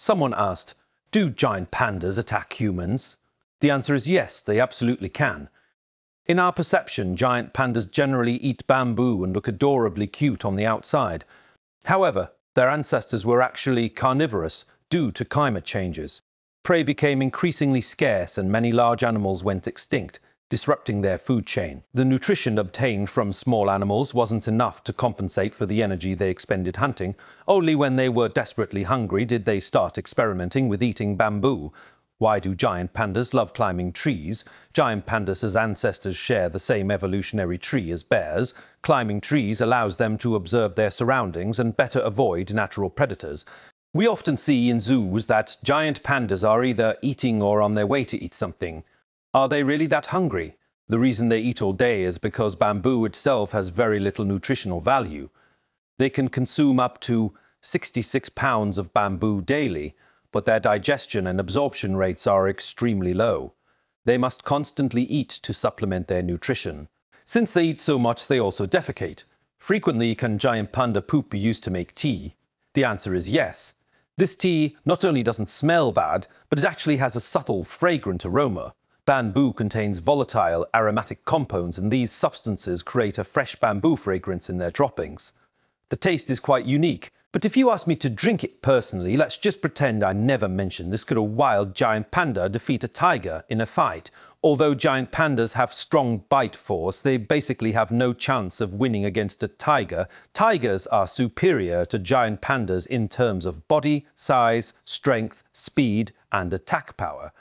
Someone asked, do giant pandas attack humans? The answer is yes, they absolutely can. In our perception, giant pandas generally eat bamboo and look adorably cute on the outside. However, their ancestors were actually carnivorous due to climate changes. Prey became increasingly scarce and many large animals went extinct, disrupting their food chain. The nutrition obtained from small animals wasn't enough to compensate for the energy they expended hunting. Only when they were desperately hungry did they start experimenting with eating bamboo. Why do giant pandas love climbing trees? Giant pandas' ancestors share the same evolutionary tree as bears. Climbing trees allows them to observe their surroundings and better avoid natural predators. We often see in zoos that giant pandas are either eating or on their way to eat something. Are they really that hungry? The reason they eat all day is because bamboo itself has very little nutritional value. They can consume up to 66 pounds of bamboo daily, but their digestion and absorption rates are extremely low. They must constantly eat to supplement their nutrition. Since they eat so much, they also defecate. Frequently, can giant panda poop be used to make tea? The answer is yes. This tea not only doesn't smell bad, but it actually has a subtle, fragrant aroma. Bamboo contains volatile, aromatic compounds, and these substances create a fresh bamboo fragrance in their droppings. The taste is quite unique, but if you ask me to drink it personally, let's just pretend I never mentioned this. Could a wild giant panda defeat a tiger in a fight? Although giant pandas have strong bite force, they basically have no chance of winning against a tiger. Tigers are superior to giant pandas in terms of body, size, strength, speed, and attack power.